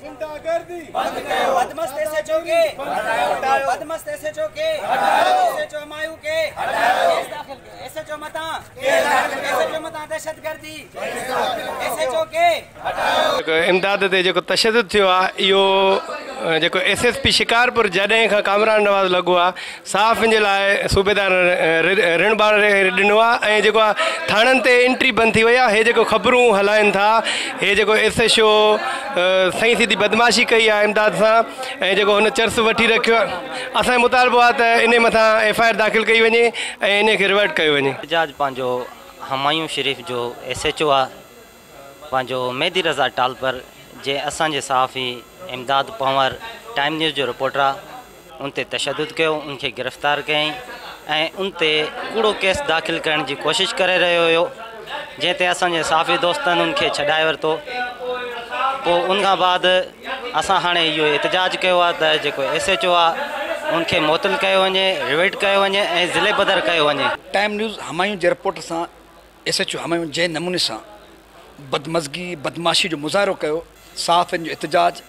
बदमस्त S H ओ के बदमस्त S H ओ के हमायूं के एस एच ओ मता दहशतगर्दी एस एच ओ के इमदाद ते जेको तशदद थियो आहे इहो जेको एस एस पी शिकारपुर जॾहिं खां कामरान नवाज़ लॻो आहे साफ़ जे लाइ सूबेदार रणबार ॾिनो आहे ऐं जेको आहे थाणनि ते एंट्री बंदि थी वई आहे। हे जेको ख़बरूं हलाइनि था हे जेको एस एच ओ सही सिधी बदमाशी कई आहे इमदाद सां ऐं जेको हुन चर्स वठी रखियो आहे। असांजो मुतालबो आहे त इन मथां FIR दाख़िल कई वञे ऐं इन खे रिवर्ट कयो वञे। एजाज़ पंहिंजो हमायूं शरीफ जो SHO आहे पंहिंजो मेहदी रज़ा टालपर जे असांजे साफ़ी इमदाद पंवर टाइम न्यूज़ जो रिपोर्टर आहे उन ते तशदुद कयो उनखे गिरफ़्तार कयईं ऐं उन ते कूड़ो केस दाख़िल करण जी कोशिशि करे रहियो हुयो जंहिं ते असांजे साफ़ी दोस्तनि उनखे छॾाए वरितो। पोइ उनखां बाद असां हाणे इहो एतिजाज कयो आहे त जेको SHO आहे उनखे मुअतल कयो वञे रिवेट कयो वञे ऐं ज़िले बदर कयो वञे। टाइम न्यूज़ हमायूं जे रिपोर्टर सां SHO हमायूं जे नमूने सां बदमज़गी बदमाशी जो मुज़ाहिरो कयो साफ़िन जो एतिजाज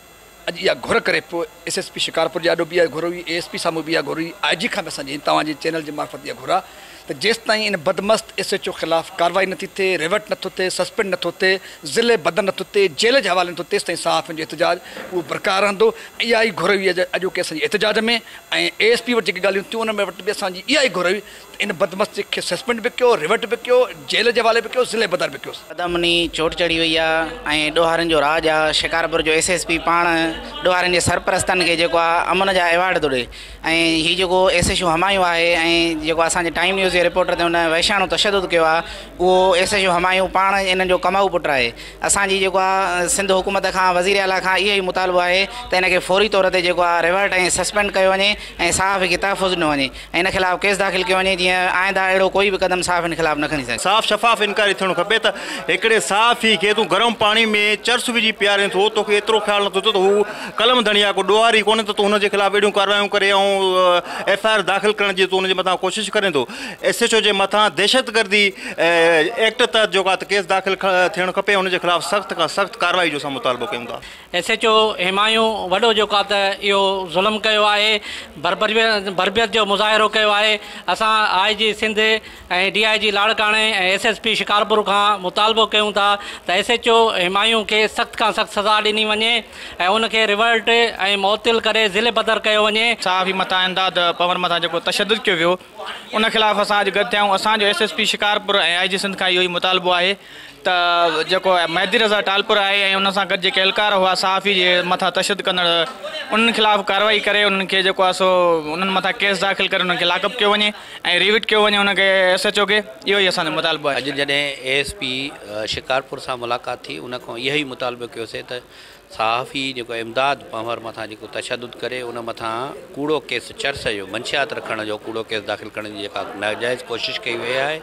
अॼु इहा घुर करे पियो SSP शिकारपुर जाॾो बि इहा घुर हुई ASP साम्हूं बि इहा घुर हुई IG खां बि असांजी तव्हांजे चैनल जे मार्फत इहा घुर आहे त जेसिताईं इन बदमस्त SHO ख़िलाफ़ु कार्रवाई नथी थिए रिवर्ट नथो थिए सस्पेंड नथो थिए ज़िले बदन नथो थिए जेल जे हवाले नथो तेसिताईं साफ़िन जो एतिजाज उहो बरक़रार रहंदो। इहा ई घुर हुई अॼोके असांजी एतिजाज में ऐं ASP वटि जेके ॻाल्हियूं थियूं उन में वटि बि असांजी इहा ई घुर हुई इन बदमस्त खे सस्पेंड बि कयो रिवर्ट बि कयो जेल जे हवाले बि कयो ज़िले बदर बि कयो। कदमनी चोट चढ़ी वई आहे ऐं ॾोहारनि जो राज आहे शिकारपुर जो SSP पाण ॾोहारनि जे सरपरस्तनि खे जेको आहे अमन जा अवॉर्ड थो ॾिए ऐं हीउ जेको SHO हमायूं आहे ऐं जेको असांजे टाइम न्यूज़ जे रिपोर्टर ते हुन वैशाणो तशदुद कयो आहे उहो SHO हमायूं पाण इन्हनि जो कमाऊ पुटु आहे। असांजी जेको आहे सिंध हुकूमत खां वज़ीर आला खां इहो ई मुतालबो आहे त हिन खे फौरी तौर ते जेको आहे रिवर्ट ऐं सस्पेंड कयो वञे ऐं साफ़ खे तहफ़ुज़ ॾिनो वञे ऐं हिन ख़िलाफ़ु केस दाख़िल कयो वञे जीअं आईंदा अहिड़ो कोई बि कदम साफ़ हिन ख़िलाफ़ु न खणी सघे। साफ़ शफ़ाफ़ इनकारी थियणो खपे त हिकिड़े साफ़ ई खे तूं गरम पाणी में चर्स विझी पीआरे थो तोखे एतिरो ख़्यालु नथो त हू कलम धणिया को ॾोहारी कोन्हे त तूं हुनजे ख़िलाफ़ु अहिड़ियूं कार्रवायूं करे ऐं FIR दाख़िल करण जी तूं हुनजे मथां कोशिशि करें थो। SHO जे मथां दहशतगर्दी एक्ट तहत जेको आहे केस दाख़िल थियणु खपे हुनजे ख़िलाफ़ु सख़्त खां सख़्त कार्रवाई जो असां मुतालबो कयूं था। SHO हमायूं वॾो जेको आहे त इहो ज़ुल्म कयो आहे बर्बरियत जो मुज़ाहिरो कयो आहे। असां IG सिंध ऐं DIG लाड़काणे ऐं SSP शिकारपुर खां मुतालबो कयूं था त SHO हमायूं खे सख़्त खां सख़्त सज़ा ॾिनी वञे ऐं उनखे रिवर्ट ऐं मुअतल करे ज़िले बदर कयो वञे। साफ़ी मथां इमदाद पंवर मथां जेको तशदुद कयो वियो उन ख़िलाफ़ु असां अॼु गॾु थियाऊं। असांजो SSP शिकारपुर ऐं IG सिंध खां इहो ई मुतालबो आहे त जेको मेहदी रज़ा टालपुर आहे ऐं उन सां गॾु जेके एहलकार हुआ साफ़ी जे मथां तशदुद कंदड़ उन्हनि ख़िलाफ़ु कार्रवाई करे उन्हनि खे जेको आहे सो उन्हनि मथां केस दाख़िल करे उन्हनि खे लॉकअप कयो वञे ऐं रिविट कयो वञे उनखे SHO खे। इहो ई असांजो मुतालबो आहे। अॼु जॾहिं ASP शिकारपुर सां मुलाक़ात थी उन खां इहो ई मुतालबो कयोसीं त साफ़ी जेको इमदाद पंवर मथां जेको तशदुद करे उन मथां कूड़ो केस चर्स जो मंशियात रखण जो कूड़ो केस दाख़िल करण जी जेका नाजाइज़ कोशिशि कई वई आहे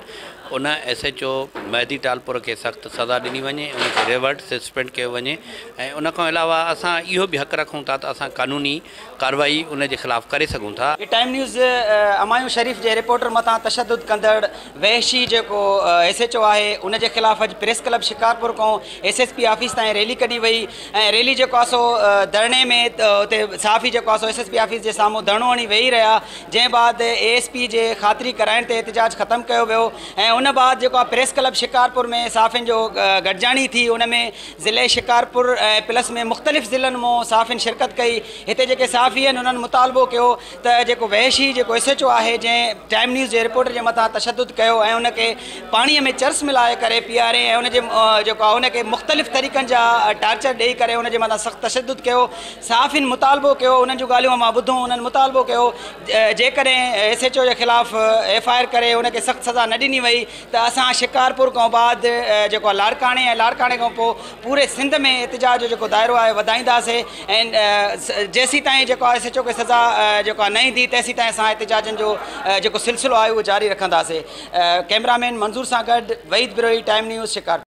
उन SHO मेहदी टालपुर खे सख़्तु सज़ा ॾिनी वञे उनखे रिवर्ट सस्पेंड कयो वञे ऐं उन खां अलावा असां इहो बि हक़ रखूं था त असां क़ानूनी कार्रवाई उन जे ख़िलाफ़ु करे सघूं था। टाइम न्यूज़ हमायूं शरीफ जे रिपोर्टर मथां तशदुद कंदड़ वहशी जेको SHO आहे उन जे ख़िलाफ़ु अॼु प्रेस क्लब शिकारपुर खां SSP ऑफिस ताईं रैली कढी वई ऐं रैली जेको आहे सो धरणे में उते साफ़ी जेको आहे सो SSP ऑफिस जे साम्हूं धरणो हणी वेही रहिया जंहिं बाद ASP जे ख़ातिरी कराइण ते एतिजाज ख़तमु कयो वियो ऐं उन बाद जो प्रेस क्लब शिकारपुर में साफ़िन जो गॾिजाणी थी उनमें ज़िले शिकारपुर प्लस में मुख़्तलिफ़ ज़िलनि मां साफ़िन शिरकत कई। हिते जेके साफ़ी आहिनि उन्हनि मुतालबो कयो त जेको वहशी जेको SHO आहे जंहिं टाइम न्यूज़ जे रिपोर्टर जे मथां तशदुद कयो ऐं उनखे पाणीअ में चर्स मिलाए करे पीआरे ऐं उनजे जेको आहे उनखे मुख़्तलिफ़ तरीक़नि जा टार्चर ॾेई करे उनजे मथां सख़्तु तशदुद कयो। साफ़िन मुतालबो कयो उन्हनि जूं ॻाल्हियूं मां ॿुधूं उन्हनि मुतालबो कयो जेकॾहिं SHO जे ख़िलाफ़ु FIR करे उनखे सख़्तु सज़ा न ॾिनी वई त असां शिकारपुर खां बाद जेको लाड़काणे ऐं लाड़काणे खां पोइ पूरे सिंध में एतिजाज जो जेको दाइरो आहे वधाईंदासीं ऐं जेसीं ताईं जेको आहे SHO खे सज़ा जेको आहे न ईंदी तेसीं ताईं असां एतिजाजनि जो जेको सिलसिलो आहे उहो जारी रखंदासीं। कैमरामैन मंज़ूर सां गॾु वहीद बिरोई, टाइम न्यूज़ शिकारपुर।